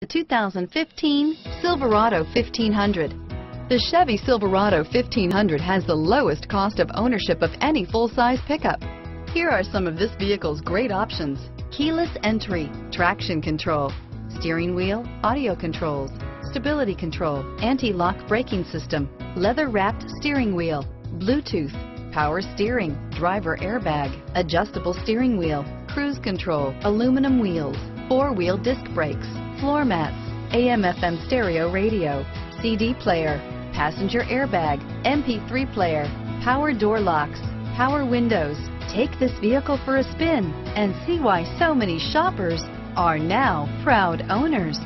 The 2015 Silverado 1500. The Chevy Silverado 1500 has the lowest cost of ownership of any full-size pickup. Here are some of this vehicle's great options: keyless entry, traction control, steering wheel audio controls, stability control, anti-lock braking system, leather-wrapped steering wheel, Bluetooth, power steering, driver airbag, adjustable steering wheel, cruise control, aluminum wheels, four-wheel disc brakes, floor mats, AM/FM stereo radio, CD player, passenger airbag, MP3 player, power door locks, power windows. Take this vehicle for a spin and see why so many shoppers are now proud owners.